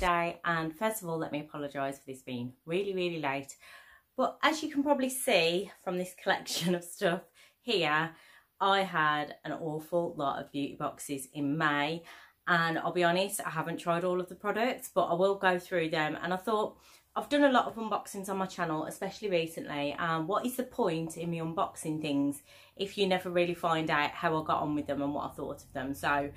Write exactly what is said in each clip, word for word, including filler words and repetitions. today, and first of all let me apologise for this being really really late, but as you can probably see from this collection of stuff here, I had an awful lot of beauty boxes in May, and I'll be honest, I haven't tried all of the products, but I will go through them. And I thought, I've done a lot of unboxings on my channel, especially recently, and um, what is the point in me unboxing things if you never really find out how I got on with them and what I thought of them? So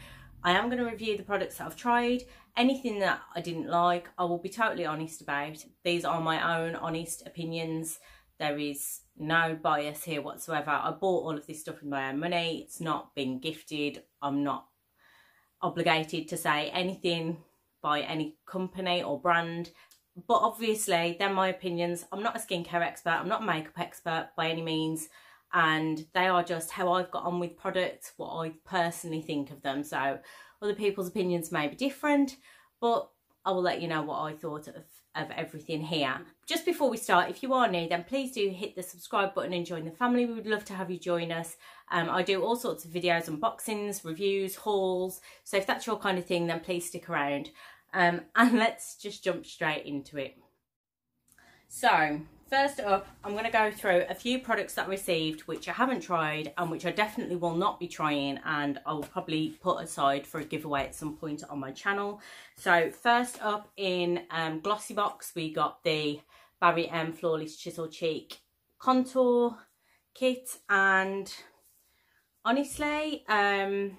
I am going to review the products that I've tried. Anything that I didn't like, I will be totally honest about. These are my own honest opinions. There is no bias here whatsoever. I bought all of this stuff with my own money. It's not been gifted. I'm not obligated to say anything by any company or brand. But obviously, they're my opinions. I'm not a skincare expert. I'm not a makeup expert by any means. And they are just how I've got on with products, what I personally think of them. So other people's opinions may be different, but I will let you know what I thought of, of everything here. Just before we start, if you are new, then please do hit the subscribe button and join the family. We would love to have you join us. Um, I do all sorts of videos, unboxings, reviews, hauls. So if that's your kind of thing, then please stick around. Um, and let's just jump straight into it. So first up, I'm going to go through a few products that I received which I haven't tried and which I definitely will not be trying, and I'll probably put aside for a giveaway at some point on my channel. So first up in um, Glossybox, we got the Barry M Flawless Chisel Cheek Contour Kit, and honestly, um,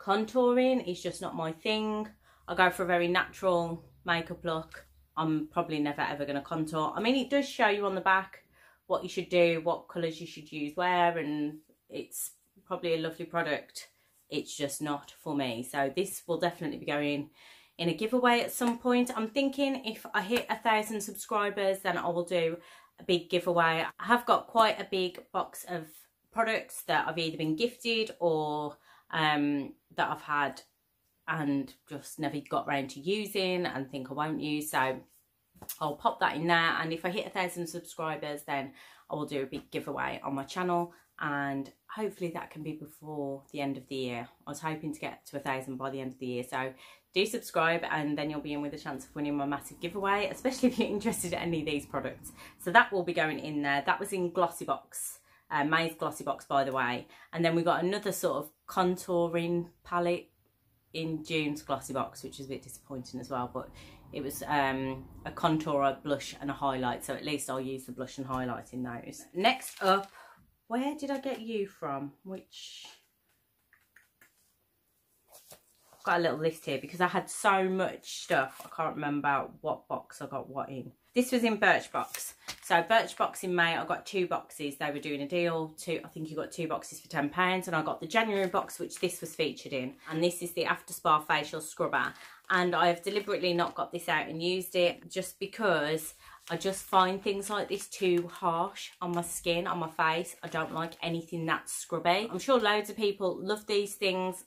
contouring is just not my thing. I go for a very natural makeup look. I'm probably never ever going to contour. I mean, it does show you on the back what you should do, what colours you should use where, and it's probably a lovely product. It's just not for me. So this will definitely be going in a giveaway at some point. I'm thinking if I hit a thousand subscribers, then I will do a big giveaway. I have got quite a big box of products that I've either been gifted or um, that I've had and just never got round to using and think I won't use, so I'll pop that in there, and if I hit a thousand subscribers then I will do a big giveaway on my channel, and hopefully that can be before the end of the year. I was hoping to get to a thousand by the end of the year, so do subscribe and then you'll be in with a chance of winning my massive giveaway, especially if you're interested in any of these products. So that will be going in there. That was in Glossybox, uh, May's Glossybox, by the way. And then we got another sort of contouring palette in June's Glossybox, which is a bit disappointing as well, but it was um, a contour, a blush and a highlight, so at least I'll use the blush and highlight in those. Next up, where did I get you from? Which, I've got a little list here because I had so much stuff, I can't remember what box I got what in. This was in Birchbox. So Birchbox in May, I got two boxes. They were doing a deal. Two, I think you got two boxes for ten pounds. And I got the January box, which this was featured in. And this is the After Spa Facial Scrubber. And I have deliberately not got this out and used it just because I just find things like this too harsh on my skin, on my face. I don't like anything that's scrubby. I'm sure loads of people love these things,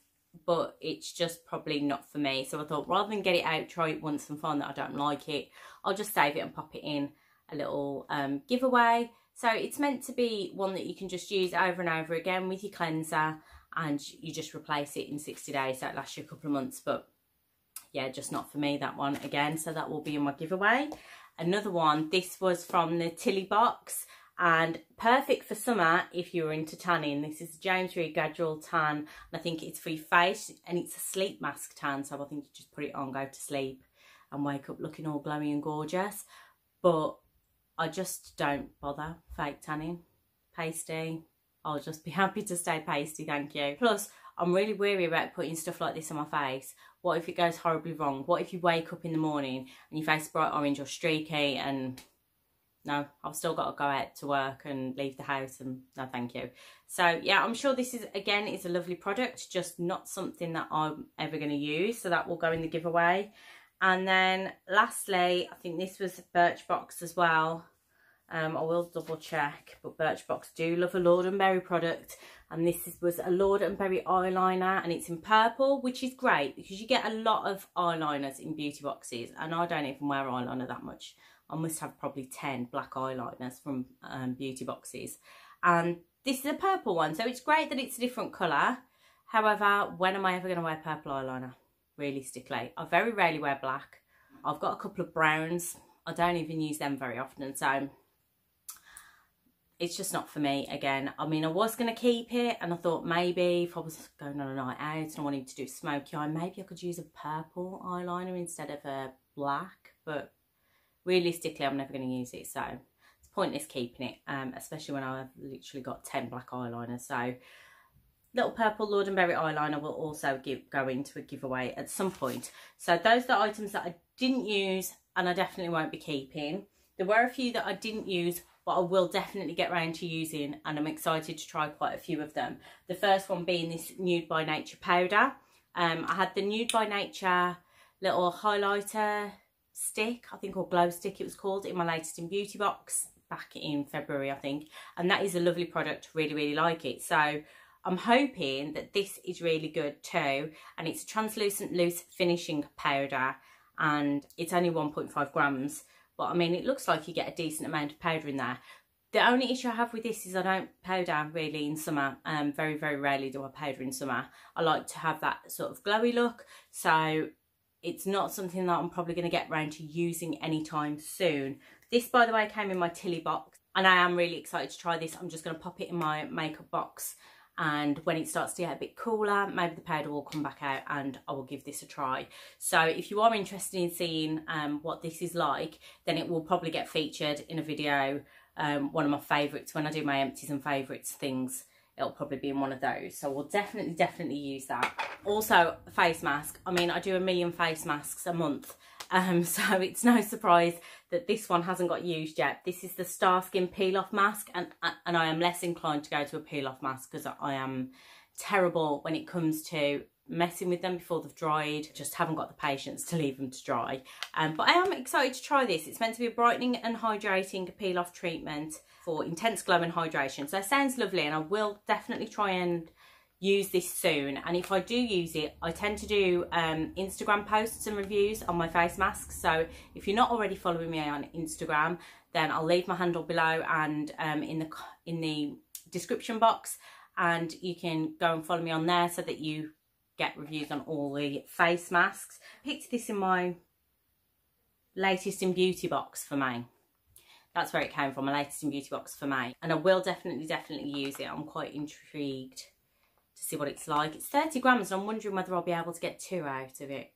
but it's just probably not for me. So I thought, rather than get it out, try it once and find that I don't like it, I'll just save it and pop it in a little um, giveaway. So it's meant to be one that you can just use over and over again with your cleanser, and you just replace it in sixty days, so it lasts you a couple of months. But yeah, just not for me, that one again. So that will be in my giveaway. Another one, this was from the Tili Box, and perfect for summer if you're into tanning. This is James Reed Gradual Tan, and I think it's for your face, and it's a sleep mask tan, so I think you just put it on, go to sleep and wake up looking all glowy and gorgeous. But I just don't bother fake tanning, pasty. I'll just be happy to stay pasty, thank you. Plus, I'm really weary about putting stuff like this on my face. What if it goes horribly wrong? What if you wake up in the morning and your face is bright orange or streaky, and no, I've still got to go out to work and leave the house, and no thank you. So yeah, I'm sure this is, again, it's a lovely product, just not something that I'm ever going to use. So that will go in the giveaway. And then lastly, I think this was Birchbox as well. Um, I will double check, but Birchbox do love a Lord and Berry product. And this is, was a Lord and Berry eyeliner, and it's in purple, which is great because you get a lot of eyeliners in beauty boxes. And I don't even wear eyeliner that much. I must have probably ten black eyeliners from um, beauty boxes. And this is a purple one, so it's great that it's a different colour. However, when am I ever going to wear purple eyeliner? Realistically, I very rarely wear black. I've got a couple of browns. I don't even use them very often, so it's just not for me again. I mean, I was going to keep it, and I thought maybe if I was going on a night out and I wanted to do smoky eye, maybe I could use a purple eyeliner instead of a black, but realistically I'm never going to use it, so it's pointless keeping it, um, especially when I've literally got ten black eyeliners. So little purple Lord and Berry eyeliner will also give, go into a giveaway at some point. So those are the items that I didn't use and I definitely won't be keeping. There were a few that I didn't use, but I will definitely get around to using, and I'm excited to try quite a few of them. The first one being this Nude by Nature powder. Um, I had the Nude by Nature little highlighter stick, I think, or glow stick it was called, in my Latest in Beauty box back in February, I think. And that is a lovely product, really, really like it. So I'm hoping that this is really good too. And it's a translucent loose finishing powder, and it's only one point five grams. But I mean, it looks like you get a decent amount of powder in there. The only issue I have with this is I don't powder really in summer. Um, very, very rarely do I powder in summer. I like to have that sort of glowy look. So it's not something that I'm probably going to get round to using anytime soon. This, by the way, came in my Tili box, and I am really excited to try this. I'm just going to pop it in my makeup box, and when it starts to get a bit cooler, maybe the powder will come back out and I will give this a try. So if you are interested in seeing um, what this is like, then it will probably get featured in a video, um, one of my favourites. When I do my empties and favourites things, it'll probably be in one of those. So we'll definitely, definitely use that. Also, face mask. I mean, I do a million face masks a month, um, so it's no surprise that this one hasn't got used yet. This is the Starskin peel-off mask, and and I am less inclined to go to a peel-off mask because I am terrible when it comes to messing with them before they've dried. Just haven't got the patience to leave them to dry. Um, but I am excited to try this. It's meant to be a brightening and hydrating peel-off treatment for intense glow and hydration. So it sounds lovely, and I will definitely try and use this soon. And if I do use it, I tend to do um, Instagram posts and reviews on my face masks. So if you're not already following me on Instagram, then I'll leave my handle below and um, in the in the description box, and you can go and follow me on there so that you get reviews on all the face masks. I picked this in my Latest in Beauty box for May. That's where it came from, my Latest in Beauty box for May, and I will definitely definitely use it. I'm quite intrigued to see what it's like. It's thirty grams, and I'm wondering whether I'll be able to get two out of it.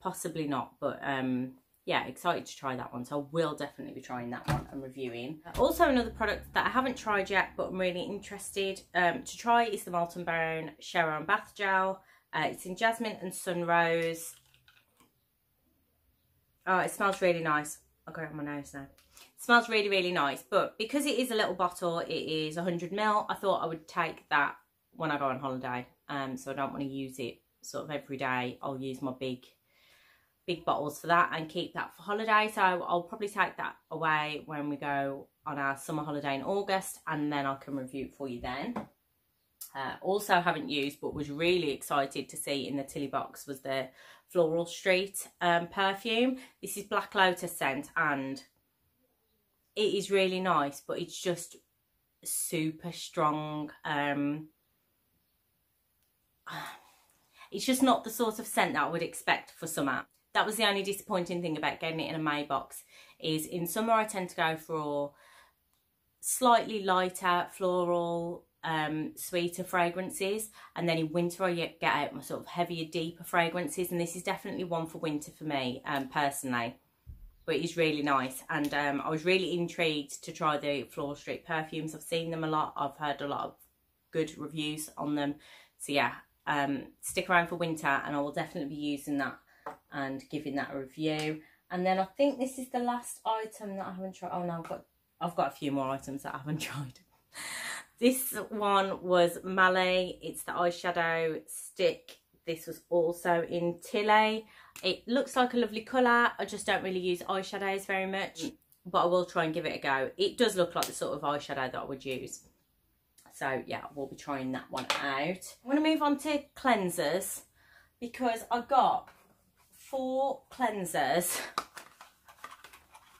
Possibly not, but um, yeah, excited to try that one. So I will definitely be trying that one and reviewing. Also, another product that I haven't tried yet, but I'm really interested um, to try, is the Molton Brown Shera and Bath Gel. Uh, it's in Jasmine and Sun Rose. Oh, it smells really nice. I'll go on my nose now. It smells really, really nice, but because it is a little bottle, it is one hundred mils, I thought I would take that when I go on holiday, um, so I don't want to use it sort of every day. I'll use my big, big bottles for that and keep that for holiday. So I'll probably take that away when we go on our summer holiday in August, and then I can review it for you then. Uh, also haven't used, but was really excited to see in the Tili box, was the Floral Street um, perfume. This is Black Lotus scent, and it is really nice, but it's just super strong. Um, It's just not the sort of scent that I would expect for summer. That was the only disappointing thing about getting it in a May box, is in summer I tend to go for slightly lighter floral, um, sweeter fragrances, and then in winter I get out my sort of heavier, deeper fragrances, and this is definitely one for winter for me, um, personally. But it is really nice, and um, I was really intrigued to try the Floral Street perfumes. I've seen them a lot, I've heard a lot of good reviews on them, so yeah. Um, stick around for winter, and I will definitely be using that and giving that a review. And then I think this is the last item that I haven't tried. Oh no, I've got I've got a few more items that I haven't tried. This one was Mallet. It's the eyeshadow stick. This was also in Tili. It looks like a lovely colour. I just don't really use eyeshadows very much, but I will try and give it a go. It does look like the sort of eyeshadow that I would use. So yeah, we'll be trying that one out. I'm gonna move on to cleansers, because I got four cleansers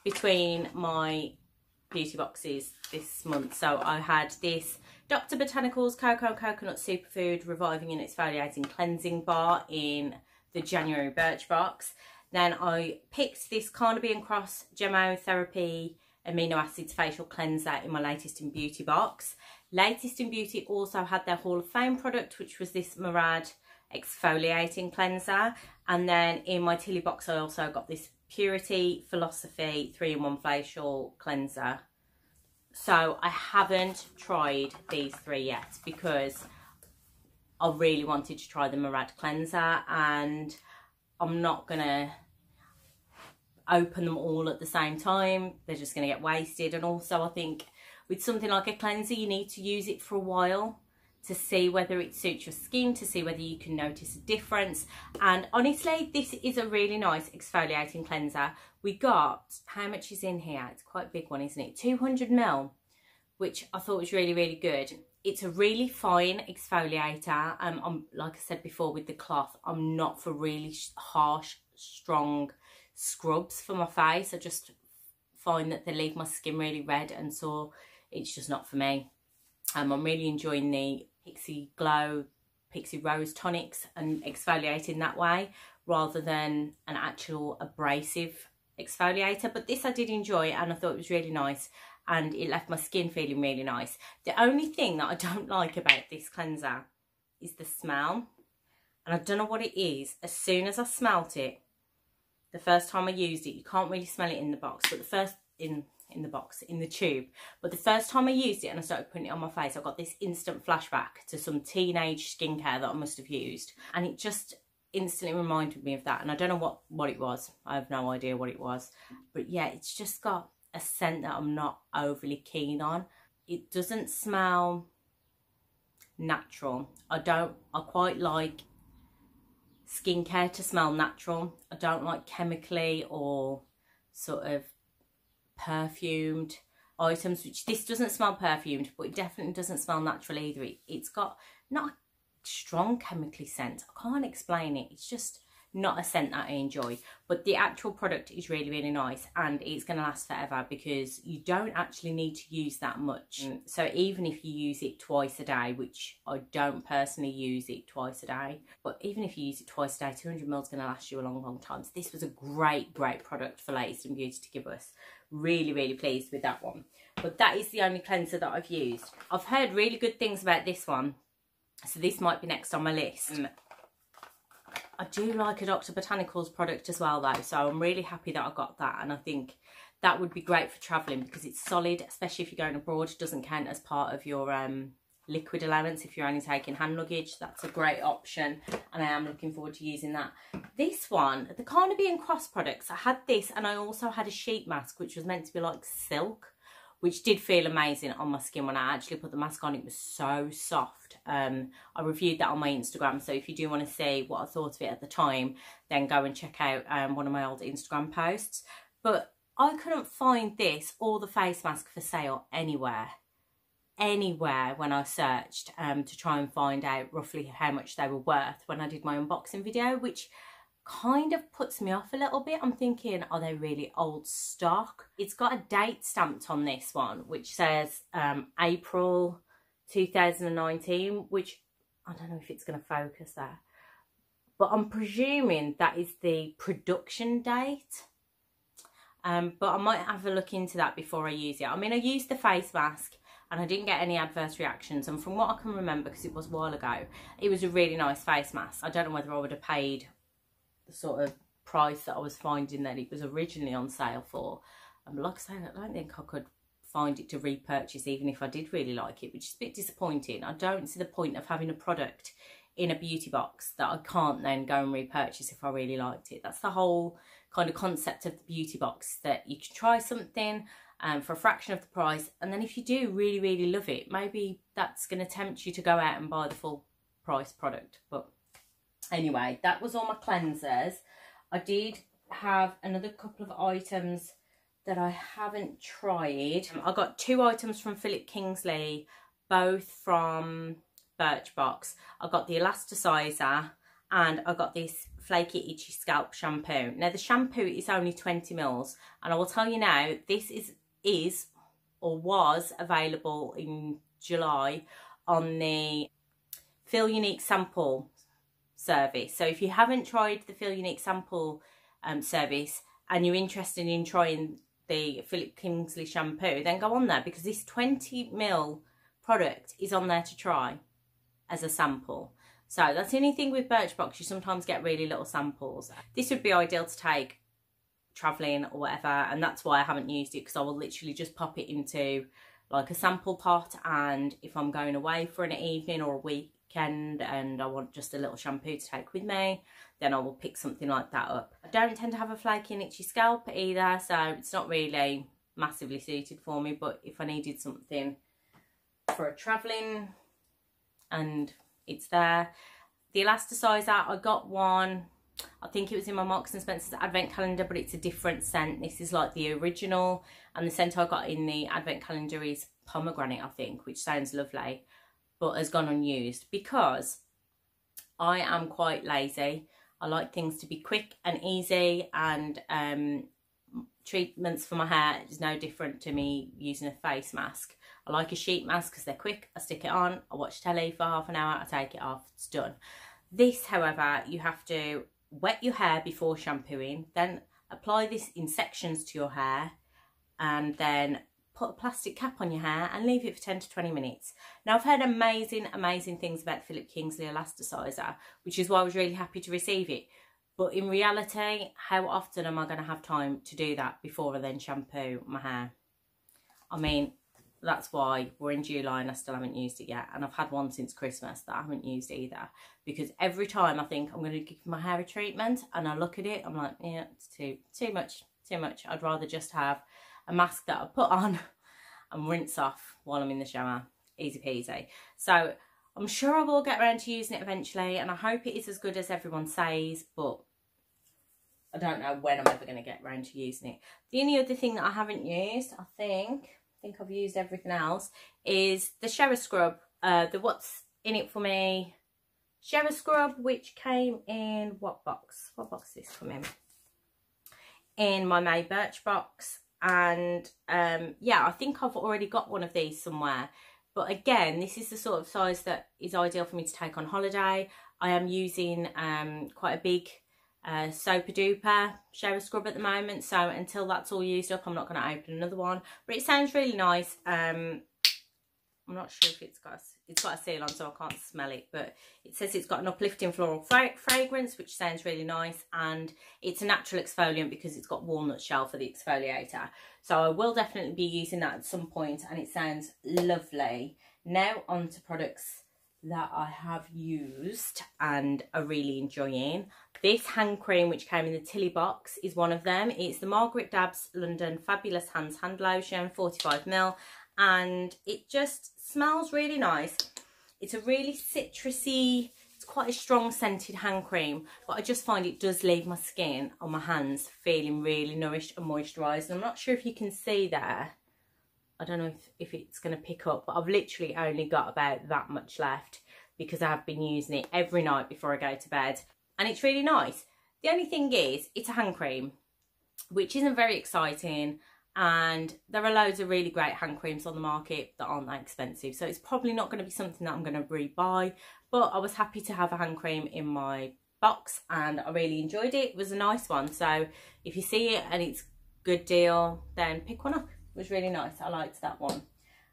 between my beauty boxes this month. So I had this Doctor Botanicals Cocoa and Coconut Superfood Reviving and Exfoliating Cleansing Bar in the January Birchbox. Then I picked this Carnaby and Cross Gemo Therapy Amino Acids Facial Cleanser in my Latest in Beauty box. Latest in Beauty also had their Hall of Fame product, which was this Murad Exfoliating Cleanser. And then in my Tili box, I also got this Purity Philosophy three in one Facial Cleanser. So I haven't tried these three yet because I really wanted to try the Murad Cleanser, and I'm not going to open them all at the same time. They're just going to get wasted. And also I think with something like a cleanser, you need to use it for a while to see whether it suits your skin, to see whether you can notice a difference. And honestly, this is a really nice exfoliating cleanser. We got, how much is in here? It's quite a big one, isn't it? two hundred mil, which I thought was really, really good. It's a really fine exfoliator. Um, I'm, like I said before with the cloth, I'm not for really harsh, strong scrubs for my face. I just find that they leave my skin really red and sore. It's just not for me. Um, I'm really enjoying the Pixi Glow, Pixi Rose Tonics and exfoliating that way rather than an actual abrasive exfoliator. But this I did enjoy and I thought it was really nice. And it left my skin feeling really nice. The only thing that I don't like about this cleanser is the smell. And I don't know what it is. As soon as I smelt it, the first time I used it, you can't really smell it in the box. But the first, in, in the box, in the tube. But the first time I used it and I started putting it on my face, I got this instant flashback to some teenage skincare that I must have used. And it just instantly reminded me of that. And I don't know what, what it was. I have no idea what it was. But yeah, it's just got a scent that I'm not overly keen on. It doesn't smell natural. I don't, I quite like skincare to smell natural. I don't like chemically or sort of perfumed items, which this doesn't smell perfumed, but it definitely doesn't smell natural either. It, it's got not a strong chemically scent. I can't explain it. It's just not a scent that I enjoy, but the actual product is really, really nice and it's going to last forever because you don't actually need to use that much. So even if you use it twice a day, which I don't personally use it twice a day, but even if you use it twice a day, two hundred mils is going to last you a long, long time. So this was a great, great product for Latest in Beauty to give us. Really, really pleased with that one. But that is the only cleanser that I've used. I've heard really good things about this one. So this might be next on my list. Mm. I do like a Doctor Botanicals product as well though, so I'm really happy that I got that, and I think that would be great for travelling because it's solid, especially if you're going abroad. It doesn't count as part of your um, liquid allowance if you're only taking hand luggage. That's a great option and I am looking forward to using that. This one, the Carnaby and Cross products, I had this and I also had a sheet mask which was meant to be like silk, which did feel amazing on my skin when I actually put the mask on. It was so soft. Um, I reviewed that on my Instagram. So if you do want to see what I thought of it at the time, then go and check out um, one of my old Instagram posts. But I couldn't find this or the face mask for sale anywhere. Anywhere when I searched um, to try and find out roughly how much they were worth when I did my unboxing video, which kind of puts me off a little bit. I'm thinking, are they really old stock? It's got a date stamped on this one which says um April two thousand nineteen, which I don't know if it's going to focus there, but I'm presuming that is the production date. Um but I might have a look into that before I use it. I mean, I used the face mask and I didn't get any adverse reactions, and from what I can remember, because it was a while ago, it was a really nice face mask. I don't know whether I would have paid the sort of price that I was finding that it was originally on sale for. And like I say, I don't think I could find it to repurchase even if I did really like it, which is a bit disappointing. I don't see the point of having a product in a beauty box that I can't then go and repurchase if I really liked it. That's the whole kind of concept of the beauty box, that you can try something um, for a fraction of the price, and then if you do really, really love it, maybe that's going to tempt you to go out and buy the full price product. But anyway, that was all my cleansers. I did have another couple of items that I haven't tried. I got two items from Philip Kingsley, both from Birchbox. I got the elasticizer and I got this flaky itchy scalp shampoo. Now the shampoo is only twenty mils, and I will tell you now, this is is or was available in July on the Feel Unique sample service. So if you haven't tried the Feel Unique sample um, service and you're interested in trying the Philip Kingsley shampoo, then go on there, because this twenty mil product is on there to try as a sample. So that's the only thing with Birchbox, you sometimes get really little samples. This would be ideal to take traveling or whatever, and that's why I haven't used it, because I will literally just pop it into like a sample pot, and if I'm going away for an evening or a weekend and I want just a little shampoo to take with me, then I will pick something like that up. I don't tend to have a flaky and itchy scalp either, so it's not really massively suited for me, but if I needed something for a traveling, and it's there. The elasticizer, I got one, I think it was in my Marks and Spencer's advent calendar, but it's a different scent. This is like the original, and the scent I got in the advent calendar is pomegranate, I think, which sounds lovely, but has gone unused because I am quite lazy. I like things to be quick and easy, and um, treatments for my hair is no different to me using a face mask. I like a sheet mask because they're quick. I stick it on, I watch telly for half an hour, I take it off, it's done. This, however, you have to wet your hair before shampooing, then apply this in sections to your hair, and then put a plastic cap on your hair and leave it for ten to twenty minutes. Now, I've heard amazing, amazing things about the Philip Kingsley elasticizer, which is why I was really happy to receive it. But in reality, how often am I going to have time to do that before I then shampoo my hair? I mean, that's why we're in July and I still haven't used it yet. And I've had one since Christmas that I haven't used either. Because every time I think I'm going to give my hair a treatment and I look at it, I'm like, yeah, it's too, too much, too much. I'd rather just have a mask that I put on and rinse off while I'm in the shower. Easy peasy. So I'm sure I will get around to using it eventually, and I hope it is as good as everyone says, but I don't know when I'm ever going to get around to using it. The only other thing that I haven't used, I think, I think I've used everything else, is the Shera Scrub, uh, the What's In It For Me Shera Scrub, which came in what box? What box is this come in? In my May Birchbox. And um, yeah, I think I've already got one of these somewhere. But again, this is the sort of size that is ideal for me to take on holiday. I am using um, quite a big uh, Super Duper Shera Scrub at the moment, so until that's all used up, I'm not going to open another one. But it sounds really nice. Um, I'm not sure if it's got a, it's got a seal on, so I can't smell it. But it says it's got an uplifting floral fra fragrance, which sounds really nice. And it's a natural exfoliant because it's got walnut shell for the exfoliator. So I will definitely be using that at some point, and it sounds lovely. Now on to products that I have used and are really enjoying. This hand cream, which came in the Tili box, is one of them. It's the Margaret Dabbs London Fabulous Hands Hand Lotion, forty-five mil. And it just smells really nice. It's a really citrusy, it's quite a strong scented hand cream, but I just find it does leave my skin on my hands feeling really nourished and moisturised. And I'm not sure if you can see there, I don't know if, if it's going to pick up, but I've literally only got about that much left because I have been using it every night before I go to bed, and it's really nice. The only thing is, it's a hand cream, which isn't very exciting. And there are loads of really great hand creams on the market that aren't that expensive. So it's probably not going to be something that I'm going to rebuy. But I was happy to have a hand cream in my box and I really enjoyed it. It was a nice one. So if you see it and it's good deal, then pick one up. It was really nice. I liked that one.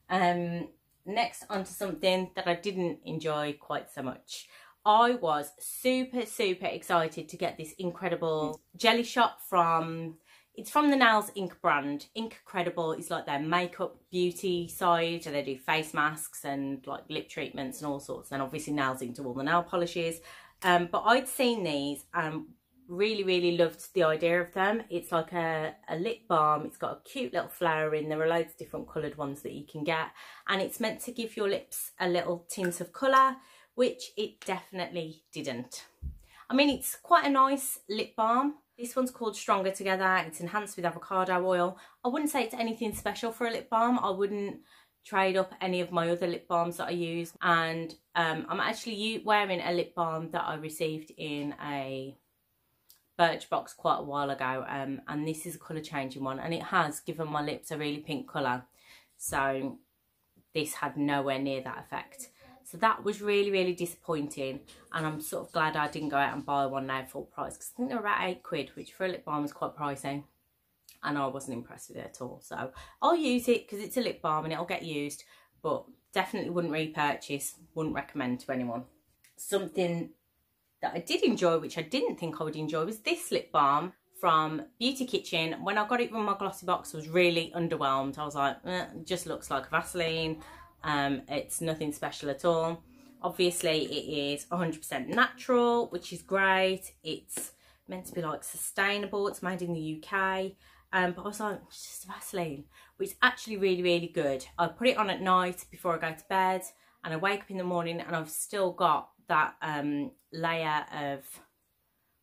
Um, next on to something that I didn't enjoy quite so much. I was super, super excited to get this Inkredible jelly shot from... It's from the Nails Inc brand. Inkredible is like their makeup beauty side, so they do face masks and like lip treatments and all sorts, and obviously Nails Inc do all the nail polishes. Um, but I'd seen these and really, really loved the idea of them. It's like a, a lip balm. It's got a cute little flower in. There are loads of different coloured ones that you can get. And it's meant to give your lips a little tint of colour, which it definitely didn't. I mean, it's quite a nice lip balm. This one's called Stronger Together. It's enhanced with avocado oil. I wouldn't say it's anything special for a lip balm. I wouldn't trade up any of my other lip balms that I use. And um, I'm actually wearing a lip balm that I received in a Birchbox quite a while ago. Um, and this is a colour changing one. And it has given my lips a really pink colour. So this had nowhere near that effect. So that was really, really disappointing. And I'm sort of glad I didn't go out and buy one now full price, because I think they're about eight quid, which for a lip balm is quite pricey. And I wasn't impressed with it at all. So I'll use it because it's a lip balm and it'll get used, but definitely wouldn't repurchase, wouldn't recommend to anyone. Something that I did enjoy, which I didn't think I would enjoy, was this lip balm from Beauty Kitchen. When I got it from my Glossybox, I was really underwhelmed. I was like, eh, it just looks like Vaseline. Um, it's nothing special at all. Obviously, it is one hundred percent natural, which is great. It's meant to be like sustainable. It's made in the U K. Um, but I was like, it's just Vaseline, which is actually really, really good. I put it on at night before I go to bed, and I wake up in the morning and I've still got that um, layer of,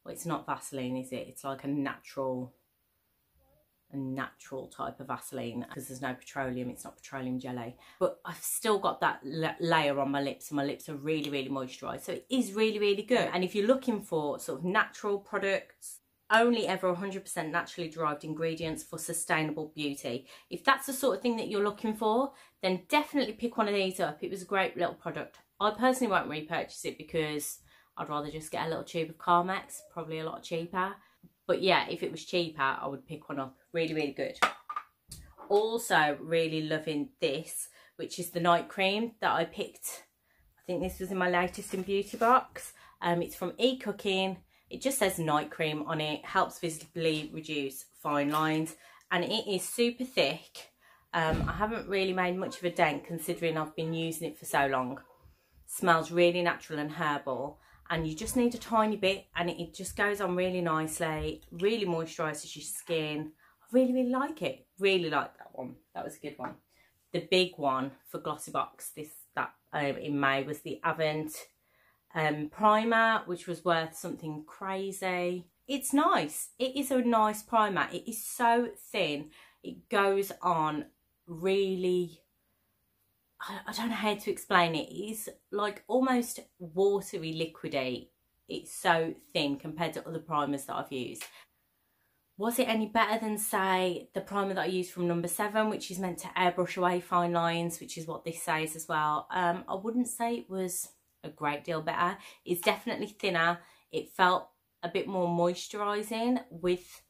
well, it's not Vaseline, is it? It's like a natural, a natural type of Vaseline, because there's no petroleum, it's not petroleum jelly. But I've still got that layer on my lips, and my lips are really, really moisturised. So it is really, really good. And if you're looking for sort of natural products, only ever one hundred percent naturally derived ingredients for sustainable beauty. If that's the sort of thing that you're looking for, then definitely pick one of these up. It was a great little product. I personally won't repurchase it because I'd rather just get a little tube of Carmex, probably a lot cheaper. But yeah, if it was cheaper, I would pick one up. Really, really good. Also really loving this, which is the night cream that I picked. I think this was in my Latest in Beauty box. Um, it's from eCooking. It just says night cream on it, helps visibly reduce fine lines, and it is super thick. Um, I haven't really made much of a dent considering I've been using it for so long. Smells really natural and herbal, and you just need a tiny bit, and it just goes on really nicely, really moisturises your skin. I really, really like it. Really like that one. That was a good one. The big one for Glossybox this, that, um, in May was the Avent Um, primer, which was worth something crazy. It's nice. It is a nice primer. It is so thin. It goes on really, I, I don't know how to explain it. It is like almost watery liquidy. It's so thin compared to other primers that I've used. Was it any better than, say, the primer that I used from Number Seven, which is meant to airbrush away fine lines, which is what this says as well? Um, I wouldn't say it was a great deal better. It's definitely thinner. It felt a bit more moisturising with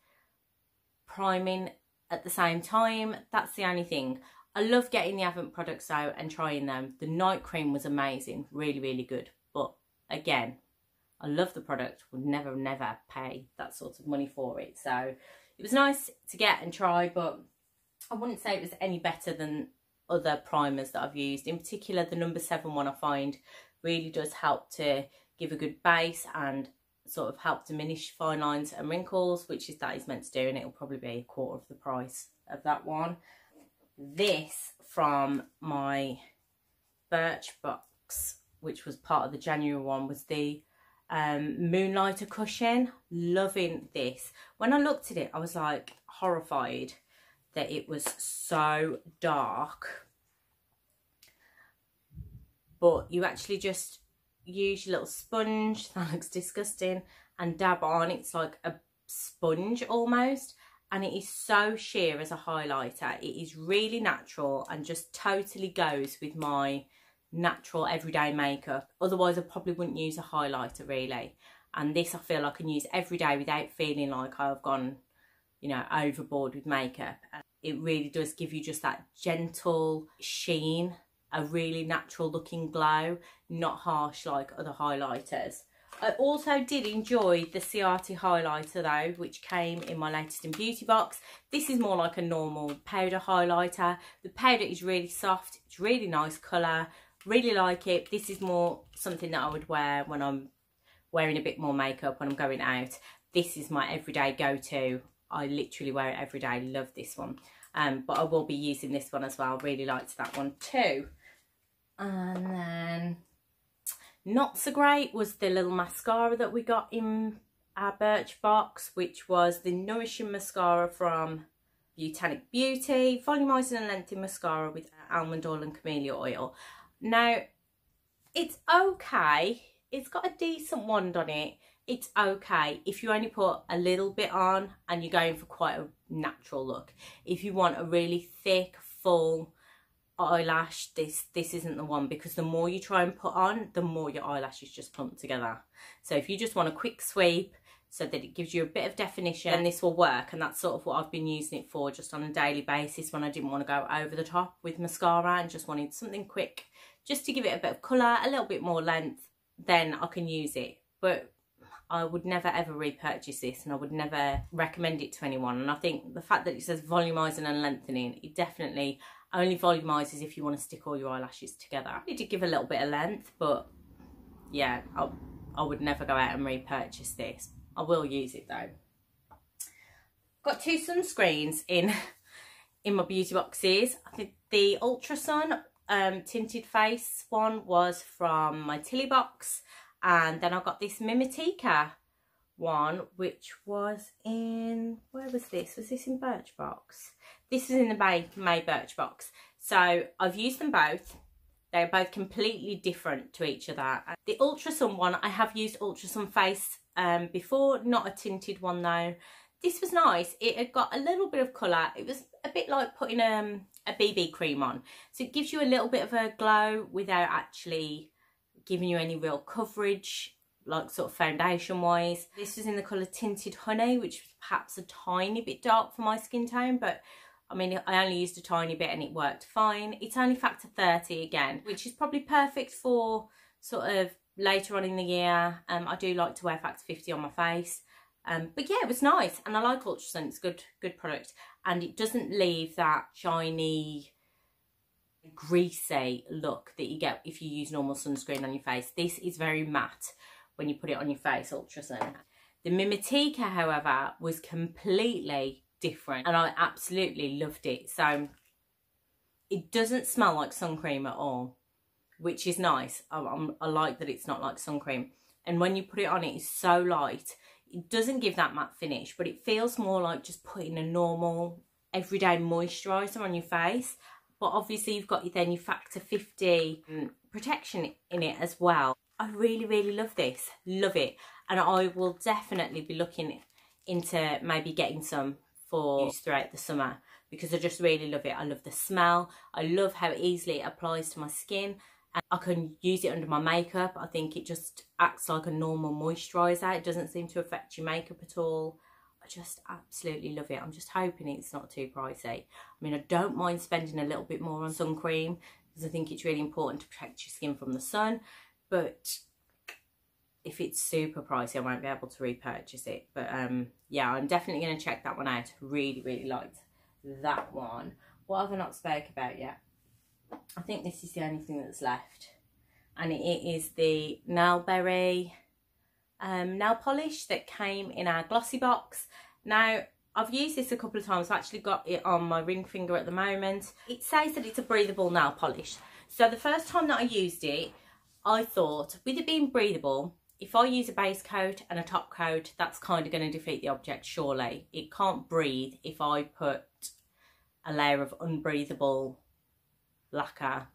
priming at the same time. That's the only thing. I love getting the Avent products though and trying them. The night cream was amazing. Really, really good. But again, I love the product. Would never, never pay that sort of money for it. So it was nice to get and try, but I wouldn't say it was any better than other primers that I've used. In particular, the Number Seven one I find really does help to give a good base and sort of help diminish fine lines and wrinkles, which is that it's meant to do, and it'll probably be a quarter of the price of that one. This from my Birchbox, which was part of the January one, was the um, Moonlighter Cushion. Loving this. When I looked at it, I was like horrified that it was so dark. But you actually just use your little sponge, that looks disgusting, and dab on. It's like a sponge almost, and it is so sheer as a highlighter. It is really natural and just totally goes with my natural everyday makeup. Otherwise, I probably wouldn't use a highlighter really. And this I feel I can use every day without feeling like I've gone, you know, overboard with makeup. It really does give you just that gentle sheen, a really natural looking glow, not harsh like other highlighters. I also did enjoy the Ciati highlighter though, which came in my Latest in Beauty box. This is more like a normal powder highlighter. The powder is really soft, it's really nice colour, really like it. This is more something that I would wear when I'm wearing a bit more makeup, when I'm going out. This is my everyday go-to. I literally wear it every day. Love this one. Um, but I will be using this one as well. Really liked that one too. And then not so great was the little mascara that we got in our Birchbox, which was the Nourishing Mascara from Botanic Beauty, Volumizing and Lengthening Mascara with Almond Oil and Camellia Oil. Now, it's okay. It's got a decent wand on it. It's okay if you only put a little bit on and you're going for quite a natural look. If you want a really thick, full, eyelash, this this isn't the one, because the more you try and put on, the more your eyelashes just clump together. So if you just want a quick sweep so that it gives you a bit of definition, then this will work. And that's sort of what I've been using it for, just on a daily basis when I didn't want to go over the top with mascara and just wanted something quick just to give it a bit of colour, a little bit more length, then I can use it. But I would never ever repurchase this, and I would never recommend it to anyone. And I think the fact that it says volumizing and lengthening, it definitely only volumizes if you want to stick all your eyelashes together. It did give a little bit of length, but yeah, I, I would never go out and repurchase this. I will use it though. Got two sunscreens in in my beauty boxes. I think the Ultra Sun um, tinted face one was from my Tili Box. And then I got this Mimitica one, which was in, where was this? Was this in Birchbox? This is in the May, May Birchbox. So I've used them both. They're both completely different to each other. The Ultra Sun one, I have used Ultra Sun Face um, before, not a tinted one though. This was nice. It had got a little bit of colour. It was a bit like putting um, a B B cream on. So it gives you a little bit of a glow without actually giving you any real coverage, like sort of foundation wise. This was in the colour Tinted Honey, which was perhaps a tiny bit dark for my skin tone, but I mean, I only used a tiny bit and it worked fine. It's only factor thirty again, which is probably perfect for sort of later on in the year. Um, I do like to wear factor fifty on my face. Um, but yeah, it was nice, and I like Ultra Sun. It's good, good product, and it doesn't leave that shiny, greasy look that you get if you use normal sunscreen on your face. This is very matte when you put it on your face, Ultra Sun. The Mimitica, however, was completely different, and I absolutely loved it. So it doesn't smell like sun cream at all, which is nice. I, I'm, I like that it's not like sun cream, and when you put it on, it is so light. It doesn't give that matte finish, but it feels more like just putting a normal everyday moisturizer on your face. But obviously you've got then your factor fifty protection in it as well. I really, really love this. Love it. And I will definitely be looking into maybe getting some for use throughout the summer, because I just really love it. I love the smell. I love how easily it applies to my skin. And I can use it under my makeup. I think it just acts like a normal moisturiser. It doesn't seem to affect your makeup at all. I just absolutely love it. I'm just hoping it's not too pricey. I mean, I don't mind spending a little bit more on sun cream, because I think it's really important to protect your skin from the sun. But if it's super pricey, I won't be able to repurchase it. But um, yeah, I'm definitely going to check that one out. Really, really liked that one. What have I not spoke about yet? I think this is the only thing that's left. And it is the Nail Berry Um, nail polish that came in our Glossybox. Now, I've used this a couple of times. I've actually got it on my ring finger at the moment. It says that it's a breathable nail polish. So the first time that I used it, I thought, with it being breathable, if I use a base coat and a top coat, that's kind of going to defeat the object, surely. It can't breathe if I put a layer of unbreathable lacquer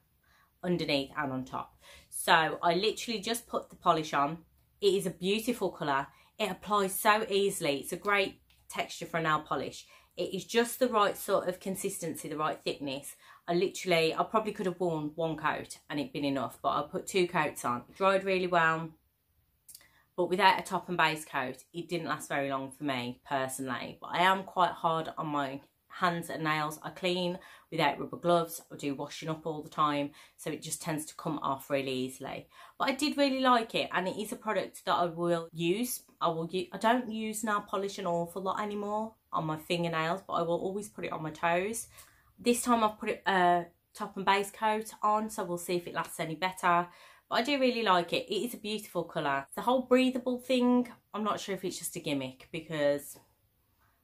underneath and on top. So I literally just put the polish on. It is a beautiful colour. It applies so easily. It's a great texture for a nail polish. It is just the right sort of consistency, the right thickness. I literally, I probably could have worn one coat and it'd been enough, but I put two coats on. It dried really well, but without a top and base coat, it didn't last very long for me personally. But I am quite hard on my hands and nails. I clean without rubber gloves. I do washing up all the time, so it just tends to come off really easily. But I did really like it, and it is a product that I will use. I will use, I don't use nail polish an awful lot anymore on my fingernails, but I will always put it on my toes. This time I've put a uh, top and base coat on, so we'll see if it lasts any better. But I do really like it. It is a beautiful colour. The whole breathable thing, I'm not sure if it's just a gimmick, because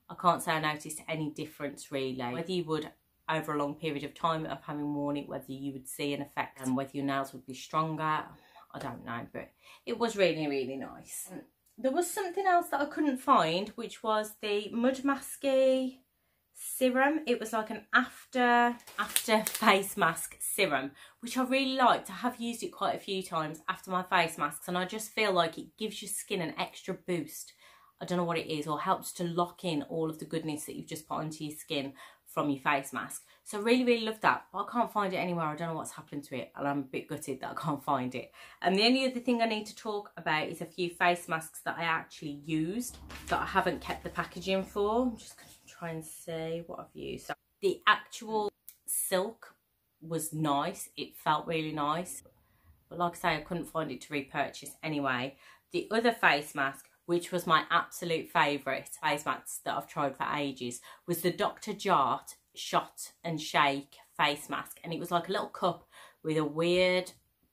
I can't say I noticed any difference really. Whether you would, over a long period of time of having worn it, whether you would see an effect and whether your nails would be stronger, I don't know, but it was really, really nice. There was something else that I couldn't find, which was the Mud Masky serum. It was like an after after face mask serum, which I really liked. I have used it quite a few times after my face masks, and I just feel like it gives your skin an extra boost. I don't know what it is, or helps to lock in all of the goodness that you've just put onto your skin from your face mask. So really, really love that, but I can't find it anywhere. I don't know what's happened to it, and I'm a bit gutted that I can't find it. And the only other thing I need to talk about is a few face masks that I actually used that I haven't kept the packaging for. I'm just going to try and see what I've used. So the actual silk was nice. It felt really nice, but like I say, I couldn't find it to repurchase anyway. The other face mask, which was my absolute favourite face mask that I've tried for ages, was the Doctor Jart Shot and Shake face mask. And it was like a little cup with a weird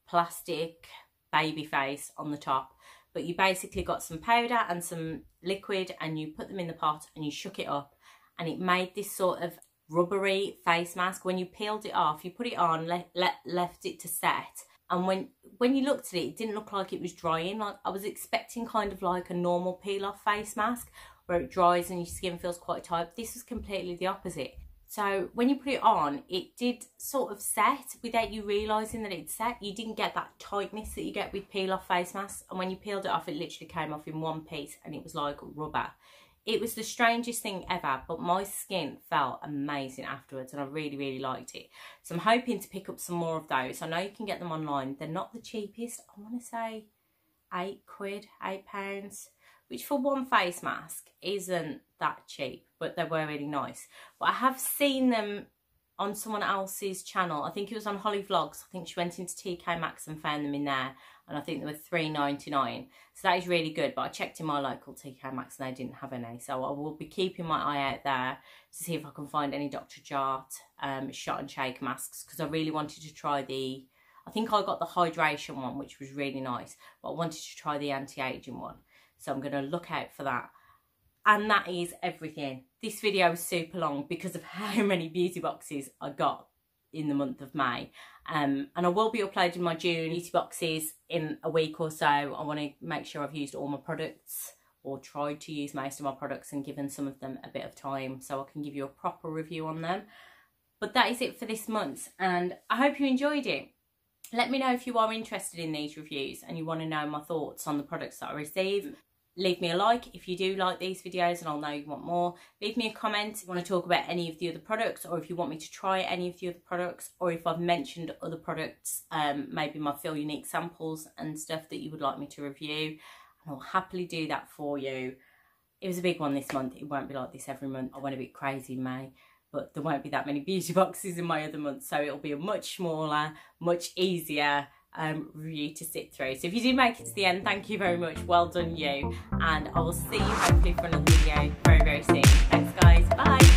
plastic baby face on the top. But you basically got some powder and some liquid, and you put them in the pot and you shook it up, and it made this sort of rubbery face mask. When you peeled it off, you put it on, le le left it to set. And when, when you looked at it, it didn't look like it was drying. Like, I was expecting kind of like a normal peel-off face mask where it dries and your skin feels quite tight. This was completely the opposite. So when you put it on, it did sort of set without you realising that it set. You didn't get that tightness that you get with peel-off face masks. And when you peeled it off, it literally came off in one piece, and it was like rubber. It was the strangest thing ever, but my skin felt amazing afterwards, and I really, really liked it. So I'm hoping to pick up some more of those. I know you can get them online. They're not the cheapest. I want to say eight quid, eight pounds, which for one face mask isn't that cheap, but they were really nice. But I have seen them on someone else's channel. I think it was on Holly Vlogs. I think she went into T K Maxx and found them in there, and I think they were three ninety-nine. So that is really good, but I checked in my local T K Maxx and they didn't have any. So I will be keeping my eye out there to see if I can find any Doctor Jart um, Shot and Shake masks, because I really wanted to try the, I think I got the hydration one, which was really nice, but I wanted to try the anti-aging one. So I'm going to look out for that. And that is everything. This video is super long because of how many beauty boxes I got in the month of May, um, and I will be uploading my June beauty boxes in a week or so. I want to make sure I've used all my products, or tried to use most of my products, and given some of them a bit of time so I can give you a proper review on them. But that is it for this month, and I hope you enjoyed it. Let me know if you are interested in these reviews and you want to know my thoughts on the products that I receive. Leave me a like if you do like these videos and I'll know you want more. Leave me a comment if you want to talk about any of the other products, or if you want me to try any of the other products, or if I've mentioned other products, um, maybe my Feel Unique samples and stuff that you would like me to review. And I'll happily do that for you. It was a big one this month. It won't be like this every month. I went a bit crazy in May, but there won't be that many beauty boxes in my other months, so it'll be a much smaller, much easier Um, review to sit through. So if you do make it to the end, thank you very much. Well done you, and I will see you hopefully for another video very, very soon. Thanks guys, bye.